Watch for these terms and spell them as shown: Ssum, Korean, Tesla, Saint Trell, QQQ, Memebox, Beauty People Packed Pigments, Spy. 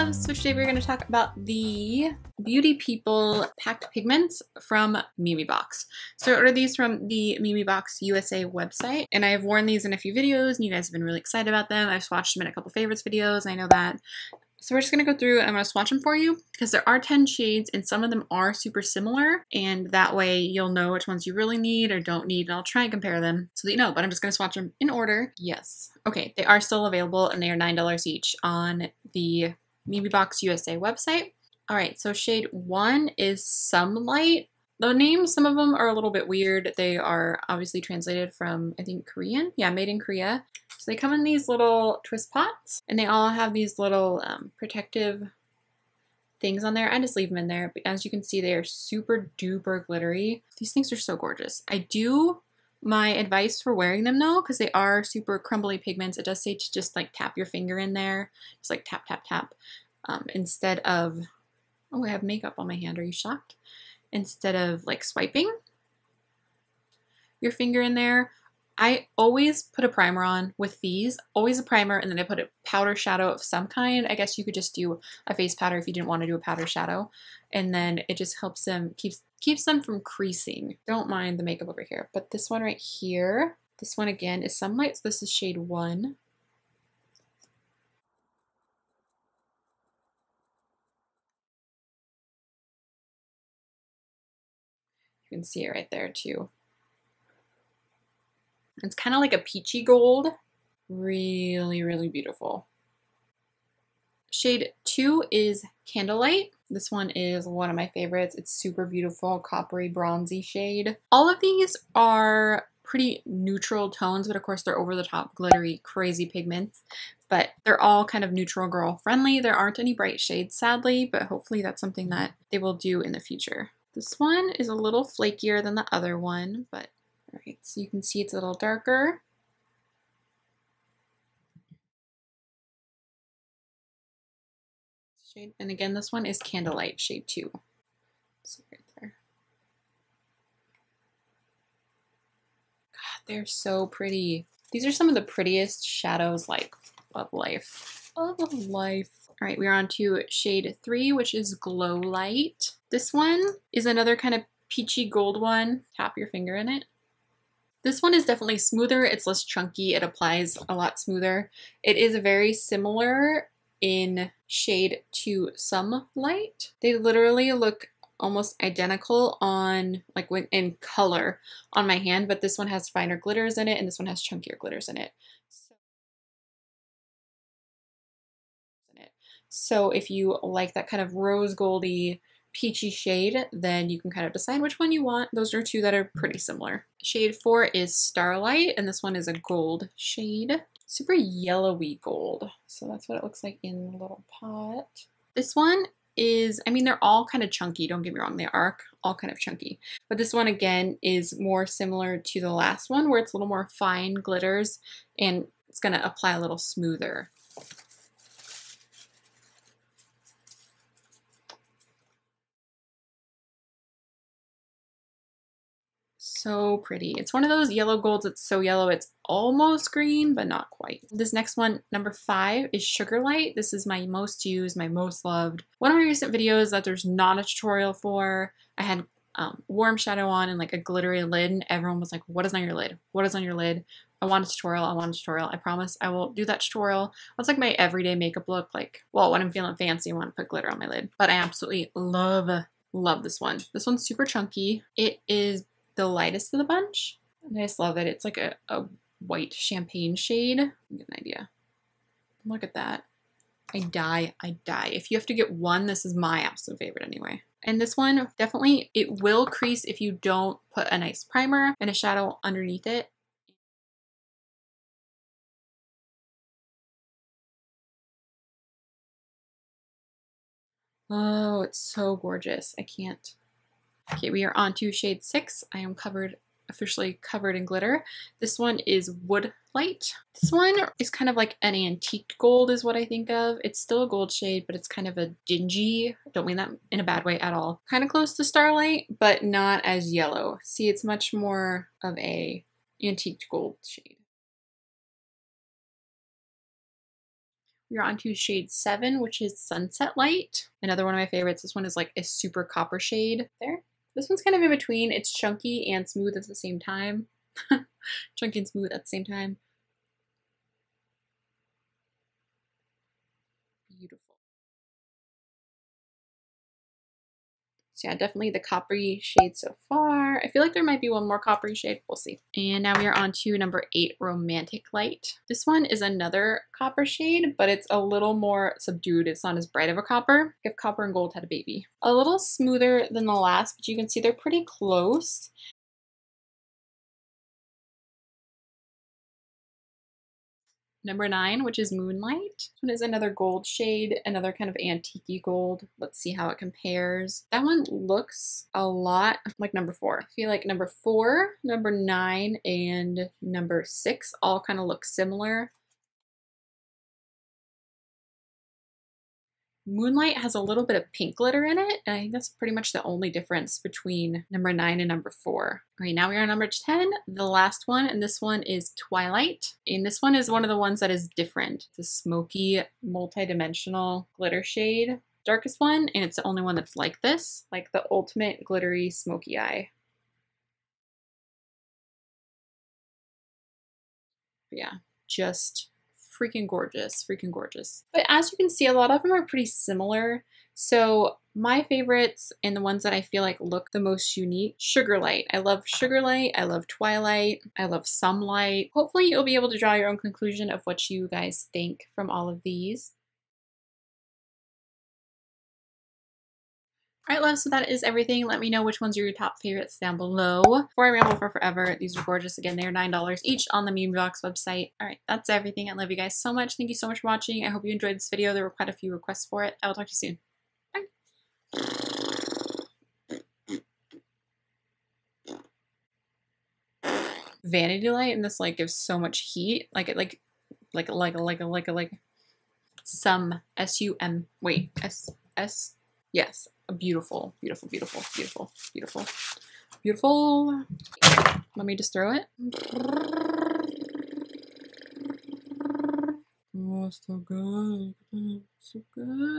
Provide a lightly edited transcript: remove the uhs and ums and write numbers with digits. loves. So today we're going to talk about the Beauty People Packed Pigments from Memebox. So I ordered these from the Memebox USA website, and I have worn these in a few videos, and you guys have been really excited about them. I've swatched them in a couple favorites videos, I know that. So we're just going to go through and I'm going to swatch them for you because there are 10 shades and some of them are super similar, and that way you'll know which ones you really need or don't need, and I'll try and compare them so that you know, but I'm just going to swatch them in order. Yes. Okay, they are still available and they are $9 each on the Memebox USA website. All right, so shade 1 is Sunlight. The names, some of them are a little bit weird. They are obviously translated from, I think, Korean. Yeah, made in Korea. So they come in these little twist pots, and they all have these little protective things on there. I just leave them in there, but as you can see, they are super duper glittery. These things are so gorgeous. My advice for wearing them though, because they are super crumbly pigments, it does say to just like tap your finger in there. Just like tap, tap, tap. Instead of, oh, I have makeup on my hand. Are you shocked? Instead of like swiping your finger in there. I always put a primer on with these, always a primer, and then I put a powder shadow of some kind. I guess you could just do a face powder if you didn't want to do a powder shadow. And then it just helps them, keeps them from creasing. Don't mind the makeup over here. But this one right here, this one again is Sunlight. So this is shade 1. You can see it right there too. It's kind of like a peachy gold. Really, really beautiful. Shade 2 is Candlelight. This one is one of my favorites. It's super beautiful, coppery, bronzy shade. All of these are pretty neutral tones, but of course they're over the top, glittery, crazy pigments. But they're all kind of neutral girl friendly. There aren't any bright shades, sadly, but hopefully that's something that they will do in the future. This one is a little flakier than the other one, but all right, so you can see it's a little darker. Shade, and again, this one is Candlelight, shade 2. So right there. God, they're so pretty. These are some of the prettiest shadows, like, of life. Of life. All right, we're on to shade 3, which is Glow Light. This one is another kind of peachy gold one. Tap your finger in it. This one is definitely smoother. It's less chunky. It applies a lot smoother. It is very similar in shade to Some Light. They literally look almost identical on, like, in color on my hand, but this one has finer glitters in it and this one has chunkier glitters in it. So if you like that kind of rose goldy peachy shade, then you can kind of decide which one you want. Those are two that are pretty similar. Shade 4 is Starlight, and this one is a gold shade. Super yellowy gold. So that's what it looks like in the little pot. This one is, I mean, they're all kind of chunky, don't get me wrong. They are all kind of chunky. But this one, again, is more similar to the last one, where it's a little more fine glitters, and it's gonna apply a little smoother. So pretty. It's one of those yellow golds that's so yellow it's almost green, but not quite. This next one, number 5, is Sugar Light. This is my most used, my most loved. One of my recent videos that there's not a tutorial for, I had warm shadow on and like a glittery lid, and everyone was like, what is on your lid? What is on your lid? I want a tutorial. I want a tutorial. I promise I will do that tutorial. That's like my everyday makeup look. Like, well, when I'm feeling fancy, I want to put glitter on my lid. But I absolutely love this one. This one's super chunky. It is the lightest of the bunch. And I just love it. It's like a white champagne shade. Get an idea. Look at that. I die. If you have to get one, this is my absolute favorite anyway. And this one, definitely, it will crease if you don't put a nice primer and a shadow underneath it. Oh, it's so gorgeous. I can't. Okay, we are on to shade 6. I am officially covered in glitter. This one is Wood Light. This one is kind of like an antique gold is what I think of. It's still a gold shade, but it's kind of a dingy, don't mean that in a bad way at all. Kind of close to Starlight, but not as yellow. See, it's much more of a antique gold shade. You're onto shade 7, which is Sunset Light. Another one of my favorites. This one is like a super copper shade there. This one's kind of in between. It's chunky and smooth at the same time. Chunky and smooth at the same time. Beautiful. So yeah, definitely the coppery shade so far. I feel like there might be one more coppery shade. We'll see. And now we are on to number 8, Romantic Light. This one is another copper shade, but it's a little more subdued. It's not as bright of a copper. If copper and gold had a baby. A little smoother than the last, but you can see they're pretty close. Number 9, which is Moonlight. This one is another gold shade, another kind of antique-y gold. Let's see how it compares. That one looks a lot like number 4. I feel like number 4, number 9, and number 6 all kind of look similar. Moonlight has a little bit of pink glitter in it, and I think that's pretty much the only difference between number 9 and number 4. Okay, now we are on number 10, the last one, and this one is Twilight. And this one is one of the ones that is different. It's a smoky, multi-dimensional glitter shade. Darkest one, and it's the only one that's like this, like the ultimate glittery smoky eye. But yeah, just freaking gorgeous, freaking gorgeous. But as you can see, a lot of them are pretty similar. So my favorites and the ones that I feel like look the most unique, Sugarlight. I love Sugarlight. I love Twilight. I love Some Light. Hopefully you'll be able to draw your own conclusion of what you guys think from all of these. All right, love, so that is everything. Let me know which ones are your top favorites down below. Before I ramble for forever, these are gorgeous. Again, they are $9 each on the Memebox website. All right, that's everything. I love you guys so much. Thank you so much for watching. I hope you enjoyed this video. There were quite a few requests for it. I will talk to you soon. Bye. Vanity light, and this like gives so much heat. Like it like some S-U-M, wait, S-S. Yes, beautiful, beautiful, beautiful, beautiful, beautiful, beautiful. Let me just throw it. Oh, so good. So good.